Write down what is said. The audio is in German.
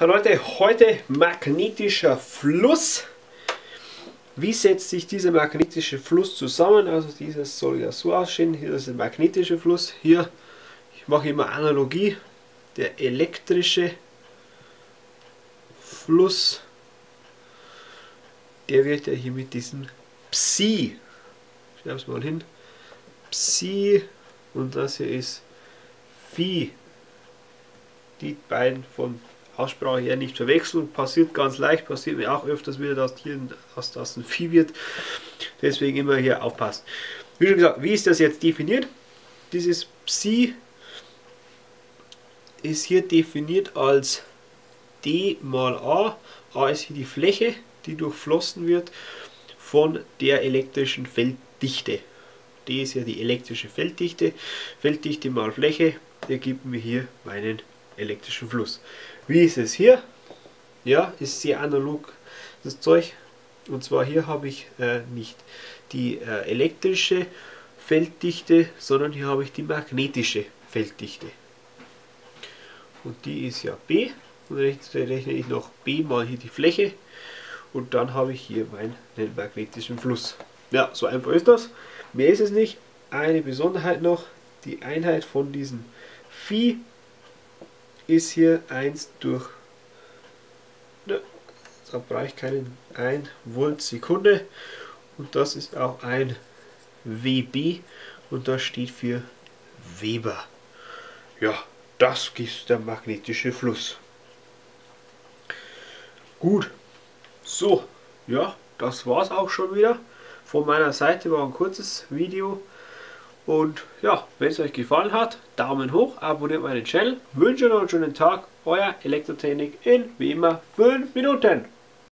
Hallo Leute, heute magnetischer Fluss. Wie setzt sich dieser magnetische Fluss zusammen? Also dieses soll ja so aussehen. Hier ist der magnetische Fluss. Hier, ich mache immer Analogie, der elektrische Fluss. Der wird ja hier mit diesem Psi. Schreibe es mal hin. Psi und das hier ist Phi. Die beiden von Aussprache her nicht verwechseln, passiert ganz leicht, passiert mir auch öfters wieder, dass hier das ein Vieh wird, deswegen immer hier aufpassen. Wie schon gesagt, wie ist das jetzt definiert? Dieses Psi ist hier definiert als D mal A. A ist hier die Fläche, die durchflossen wird von der elektrischen Felddichte. D ist ja die elektrische Felddichte. Felddichte mal Fläche ergibt mir hier meinen elektrischen Fluss. Wie ist es hier? Ja, ist sehr analog das Zeug. Und zwar hier habe ich nicht die elektrische Felddichte, sondern hier habe ich die magnetische Felddichte. Und die ist ja B. Und rechts rechne ich noch B mal hier die Fläche. Und dann habe ich hier meinen magnetischen Fluss. Ja, so einfach ist das. Mehr ist es nicht. Eine Besonderheit noch, die Einheit von diesem Phi ist hier 1 durch, da brauche ich keinen 1 Volt Sekunde, und das ist auch ein WB und das steht für Weber. Ja, das ist der magnetische Fluss. Gut, so, ja, das war's auch schon wieder. Von meiner Seite war ein kurzes Video. Und ja, wenn es euch gefallen hat, Daumen hoch, abonniert meinen Channel, wünsche euch einen schönen Tag, euer Elektrotechnik in wie immer 5 Minuten.